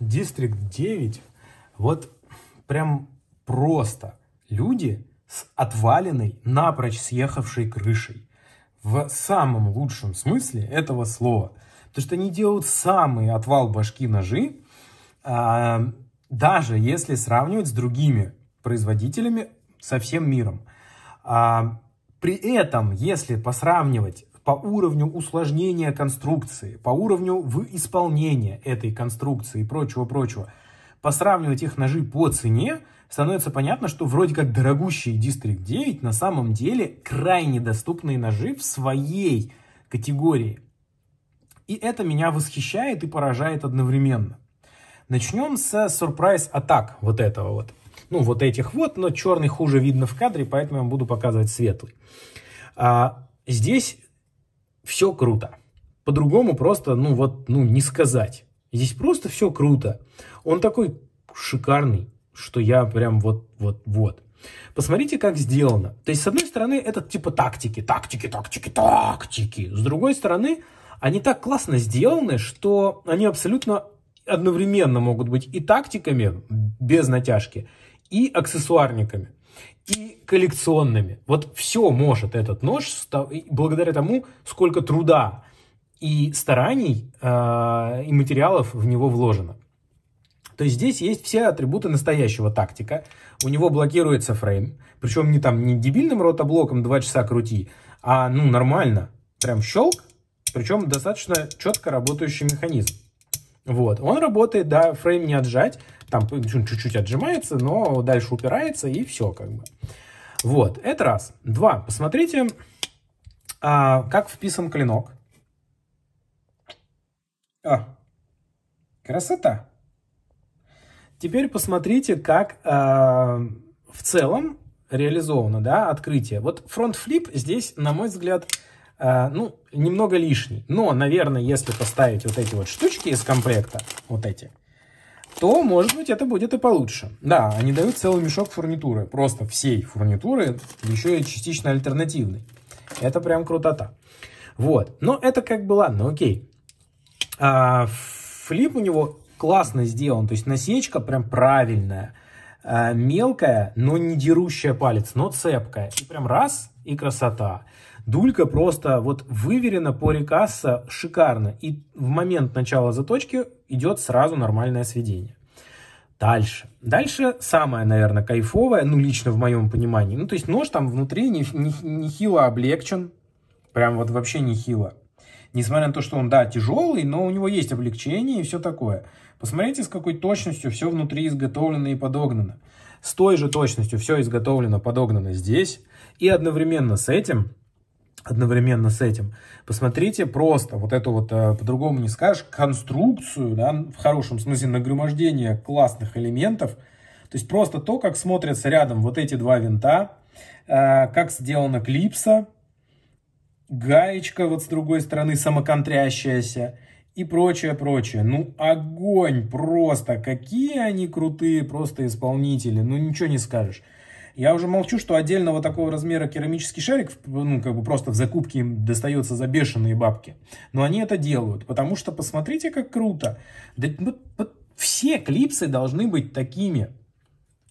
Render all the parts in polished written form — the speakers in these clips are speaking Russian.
District 9, вот прям просто люди с отваленной, напрочь съехавшей крышей. В самом лучшем смысле этого слова. Потому что они делают самый отвал башки ножи, даже если сравнивать с другими производителями со всем миром. При этом, если посравнивать по уровню усложнения конструкции, по уровню исполнения этой конструкции и прочего-прочего, посравнивать их ножи по цене, становится понятно, что вроде как дорогущие District 9 на самом деле крайне доступные ножи в своей категории. И это меня восхищает и поражает одновременно. Начнем с Surprise Attack вот этого вот. Ну, вот этих вот, но черный хуже видно в кадре, поэтому я вам буду показывать светлый. Здесь все круто. По-другому просто, не сказать. Здесь просто все круто. Он такой шикарный, что я прям вот. Посмотрите, как сделано. То есть, с одной стороны, это типа тактики. С другой стороны, они так классно сделаны, что они абсолютно одновременно могут быть и тактиками, без натяжки, и аксессуарниками, и коллекционными. Вот все может этот нож, благодаря тому, сколько труда и стараний, и материалов в него вложено. То есть здесь есть все атрибуты настоящего тактика. У него блокируется фрейм, причем не дебильным ротоблоком 2 часа крути, а нормально, прям щелк, причем достаточно четко работающий механизм. Вот, он работает, да, фрейм не отжать, там чуть-чуть отжимается, но дальше упирается, и все, как бы. Вот, это раз. Два, посмотрите, как вписан клинок. Красота! Теперь посмотрите, как в целом реализовано, да, открытие. Вот фронт-флип здесь, на мой взгляд, немного лишний. Но, наверное, если поставить вот эти вот штучки из комплекта, вот эти, то, может быть, это будет и получше. Да, они дают целый мешок фурнитуры. Просто всей фурнитуры, еще и частично альтернативной. Это прям крутота. Вот. Но это как бы ладно, окей. Флип у него классно сделан. То есть насечка прям правильная. Мелкая, но не дерущая палец, но цепкая. И прям раз, и красота. Дулька просто вот выверена по рикассо шикарно. И в момент начала заточки идет сразу нормальное сведение. Дальше. Дальше самое, наверное, кайфовое, лично в моем понимании. То есть нож там внутри нехило облегчен. Прям вот вообще нехило. Несмотря на то, что он, да, тяжелый, но у него есть облегчение и все такое. Посмотрите, с какой точностью все внутри изготовлено и подогнано. С той же точностью все изготовлено, подогнано здесь. И одновременно с этим, посмотрите просто вот эту вот, по-другому не скажешь, конструкцию, да, в хорошем смысле нагромождение классных элементов. То есть просто то, как смотрятся рядом вот эти два винта, как сделана клипса, гаечка вот с другой стороны самоконтрящаяся и прочее. Огонь просто! Какие они крутые просто исполнители, ничего не скажешь. Я уже молчу, что отдельно вот такого размера керамический шарик, просто в закупке им достается за бешеные бабки. Но они это делают, потому что посмотрите, как круто. Да, все клипсы должны быть такими.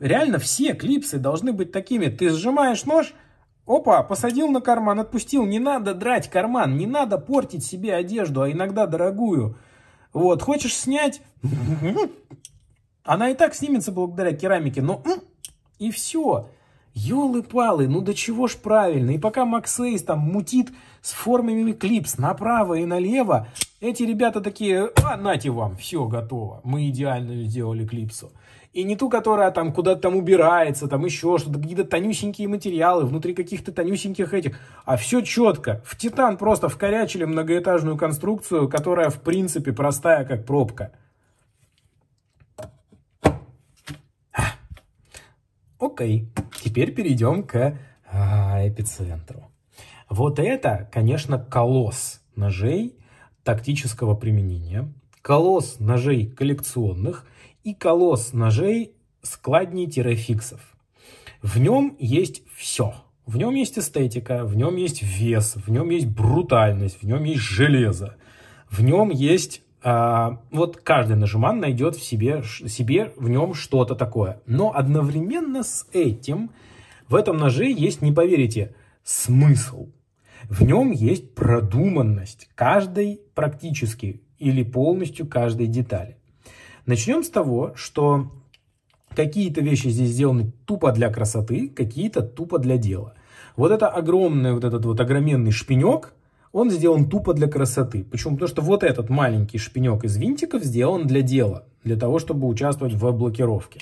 Реально все клипсы должны быть такими. Ты сжимаешь нож, опа, посадил на карман, отпустил. Не надо драть карман, не надо портить себе одежду, а иногда дорогую. Вот, хочешь снять? Она и так снимется благодаря керамике, но... И все. Ёлы-палы, до чего ж правильно. И пока Максейс там мутит с формами клипс направо и налево, эти ребята такие, нате вам, все готово. Мы идеально сделали клипсу. И не ту, которая там куда-то там убирается, там еще что-то, какие-то тонюсенькие материалы, внутри каких-то тонюсеньких этих. А все четко. В титан просто вкорячили многоэтажную конструкцию, которая в принципе простая, как пробка. Окей, теперь перейдем к эпицентру. Вот это, конечно, колосс ножей тактического применения, колосс ножей коллекционных и колосс ножей складней-фиксов. В нем есть все. В нем есть эстетика, в нем есть вес, в нем есть брутальность, в нем есть железо, в нем есть вот каждый нажиман найдет в себе в нем что-то такое. Но одновременно с этим в этом ноже есть, не поверите, смысл. В нем есть продуманность каждой практически или полностью каждой детали. Начнем с того, что какие-то вещи здесь сделаны тупо для красоты, какие-то тупо для дела. Вот это огромный, вот этот вот огроменный шпинек, он сделан тупо для красоты. Почему? Потому что вот этот маленький шпинек из винтиков сделан для дела, для того, чтобы участвовать в блокировке.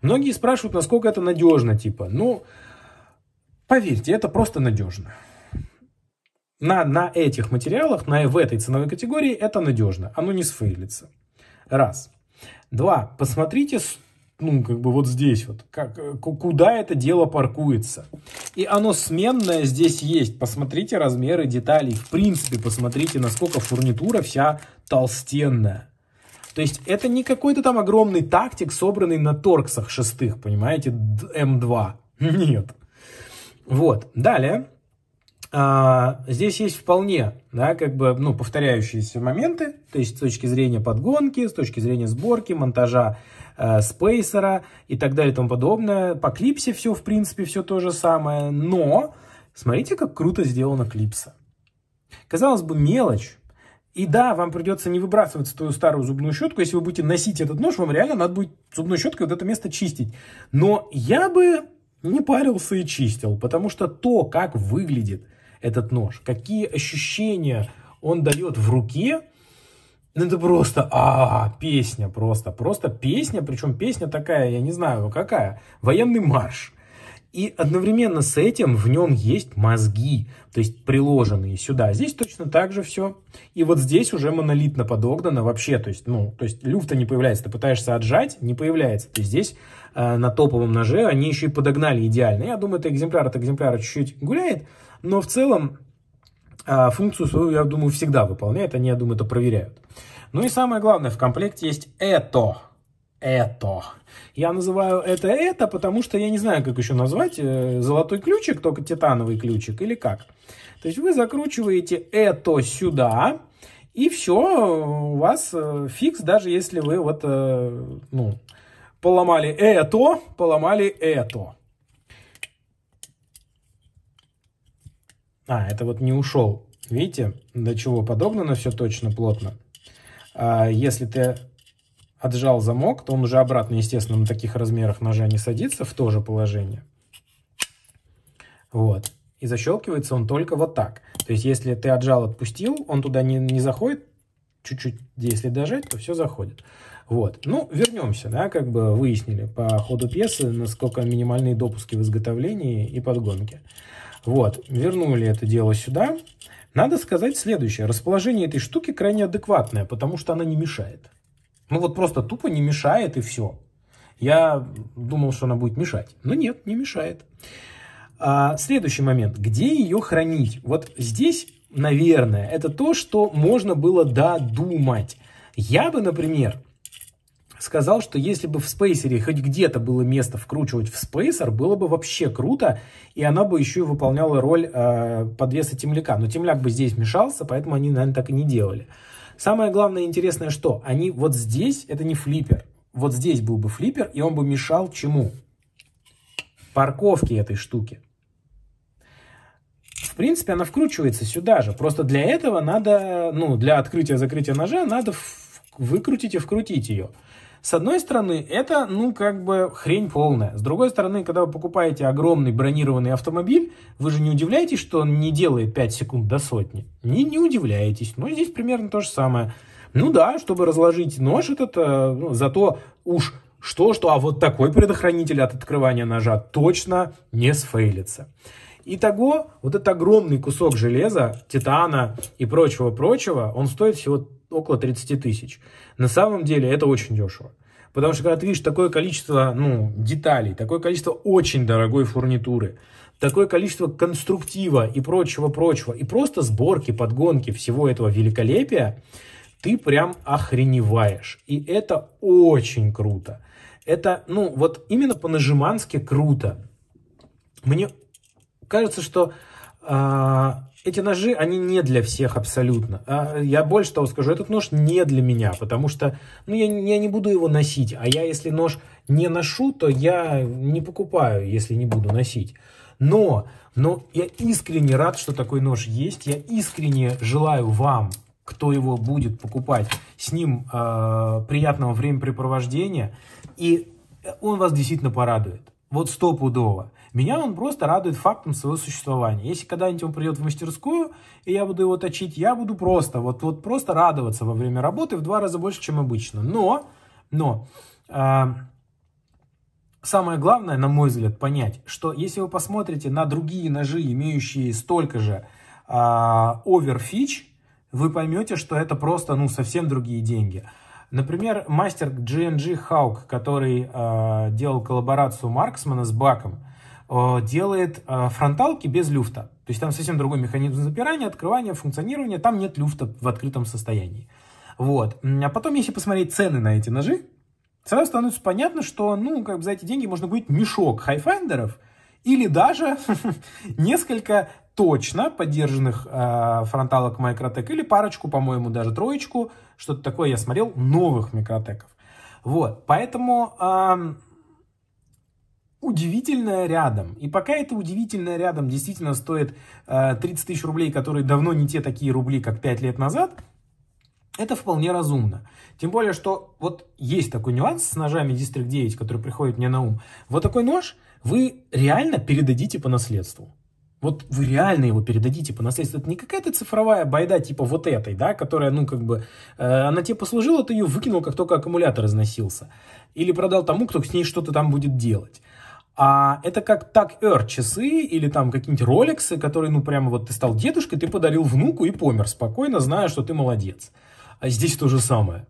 Многие спрашивают, насколько это надежно, типа. Ну, поверьте, это просто надежно. На этих материалах, в этой ценовой категории это надежно. Оно не сфейлится. Раз. Два. Посмотрите, ну, как бы вот здесь вот, куда это дело паркуется. И оно сменное здесь есть. Посмотрите размеры деталей. В принципе, посмотрите, насколько фурнитура вся толстенная. То есть это не какой-то там огромный тактик, собранный на торксах шестых, понимаете, М2. Нет. Вот. Далее. Здесь есть вполне, да, как бы, ну, повторяющиеся моменты, то есть с точки зрения подгонки, с точки зрения сборки, монтажа спейсера и так далее и тому подобное. По клипсе все, в принципе, все то же самое, но смотрите, как круто сделана клипса. Казалось бы, мелочь. И да, вам придется не выбрасывать свою старую зубную щетку, если вы будете носить этот нож, вам реально надо будет зубной щеткой вот это место чистить. Но я бы не парился и чистил, потому что то, как выглядит этот нож, какие ощущения он дает в руке, это просто песня, просто песня, причем песня такая, я не знаю какая, военный марш. И одновременно с этим в нем есть мозги, то есть приложенные сюда. Здесь точно так же все. И вот здесь уже монолитно подогнано вообще. То есть, ну, то есть люфта не появляется. Ты пытаешься отжать, не появляется. То есть здесь на топовом ноже они еще и подогнали идеально. Я думаю, это экземпляр от экземпляра чуть-чуть гуляет. Но в целом функцию свою, я думаю, всегда выполняет. Они, я думаю, это проверяют. Ну и самое главное, в комплекте есть это. Это. Я называю это, потому что я не знаю, как еще назвать. Золотой ключик, только титановый ключик или как. То есть вы закручиваете это сюда, и все, у вас фикс, даже если вы вот, ну, поломали это. Это вот не ушел. Видите, до чего подогнано все точно, плотно. Если ты отжал замок, то он уже обратно, естественно, на таких размерах ножа не садится, в то же положение. Вот. И защелкивается он только вот так. То есть, если ты отжал, отпустил, он туда не заходит. Чуть-чуть, если дожать, то все заходит. Вот. Ну, вернемся, да, как бы выяснили по ходу пьесы, насколько минимальные допуски в изготовлении и подгонке. Вот. Вернули это дело сюда. Надо сказать следующее. Расположение этой штуки крайне адекватное, потому что она не мешает. Ну вот просто тупо не мешает, и все. Я думал, что она будет мешать. Но нет, не мешает. Следующий момент. Где ее хранить? Вот здесь, наверное, это то, что можно было додумать. Я бы, например, сказал, что если бы в спейсере хоть где-то было место вкручивать в спейсер, было бы вообще круто, и она бы еще и выполняла роль подвеса темляка. Но темляк бы здесь мешался, поэтому они, наверное, так и не делали. Самое главное интересное, что они вот здесь, это не флиппер. Вот здесь был бы флиппер, и он бы мешал чему? Парковке этой штуки. В принципе, она вкручивается сюда же. Просто для этого надо, ну, для открытия-закрытия ножа надо выкрутить и вкрутить ее. С одной стороны, это, ну, как бы хрень полная. С другой стороны, когда вы покупаете огромный бронированный автомобиль, вы же не удивляетесь, что он не делает 5 секунд до сотни. Не удивляетесь. Ну, здесь примерно то же самое. Ну да, чтобы разложить нож этот, ну, зато уж что-что, а вот такой предохранитель от открывания ножа точно не сфейлится. Итого, вот этот огромный кусок железа, титана и прочего-прочего, он стоит всего около 30 тысяч. На самом деле это очень дешево. Потому что когда ты видишь такое количество, ну, деталей, такое количество очень дорогой фурнитуры, такое количество конструктива и прочего-прочего, и просто сборки, подгонки всего этого великолепия, ты прям охреневаешь. И это очень круто. Это, ну, вот именно по-нажимански круто. Мне кажется, что эти ножи, они не для всех абсолютно. А я больше того скажу, этот нож не для меня, потому что ну, я не буду его носить. А я, если нож не ношу, то я не покупаю, если не буду носить. Но я искренне рад, что такой нож есть. Я искренне желаю вам, кто его будет покупать, с ним приятного времяпрепровождения. И он вас действительно порадует. Вот стопудово. Меня он просто радует фактом своего существования. Если когда-нибудь он придет в мастерскую, и я буду его точить, я буду просто, вот просто радоваться во время работы в 2 раза больше, чем обычно. Но самое главное, на мой взгляд, понять, что если вы посмотрите на другие ножи, имеющие столько же оверфич, вы поймете, что это просто ну, совсем другие деньги. Например, мастер G&G Hawk, который делал коллаборацию Марксмана с Баком, делает фронталки без люфта. То есть там совсем другой механизм запирания, открывания, функционирования. Там нет люфта в открытом состоянии. Вот. А потом, если посмотреть цены на эти ножи, сразу становится понятно, что ну, как бы за эти деньги можно купить мешок хайфайндеров или даже несколько точно поддержанных фронталок MicroTech, или парочку, по-моему, даже 3, что-то такое я смотрел, новых MicroTech'ов. Вот, поэтому удивительное рядом. И пока это удивительное рядом действительно стоит 30 тысяч рублей, которые давно не те такие рубли, как 5 лет назад, это вполне разумно. Тем более, что вот есть такой нюанс с ножами District 9, который приходит мне на ум. Вот такой нож вы реально передадите по наследству. Вот вы реально его передадите по наследству. Это не какая-то цифровая байда типа вот этой, да, которая, ну, как бы, она тебе послужила, ты ее выкинул, как только аккумулятор износился. Или продал тому, кто с ней что-то там будет делать. А это как так часы или там какие-нибудь роликсы, которые, ну, прямо вот ты стал дедушкой, ты подарил внуку и помер спокойно, зная, что ты молодец. А здесь то же самое.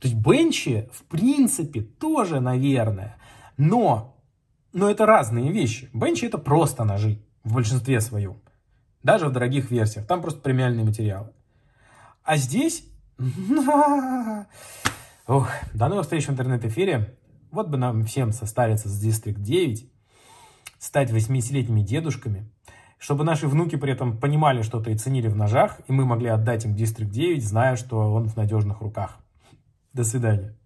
То есть бенчи, в принципе, тоже, наверное. Но это разные вещи. Бенчи — это просто ножи. В большинстве своем. Даже в дорогих версиях. Там просто премиальные материалы. А здесь... Ох, до новых встреч в интернет-эфире. Вот бы нам всем состариться с District 9. Стать 80-летними дедушками. Чтобы наши внуки при этом понимали что-то и ценили в ножах. И мы могли отдать им District 9, зная, что он в надежных руках. До свидания.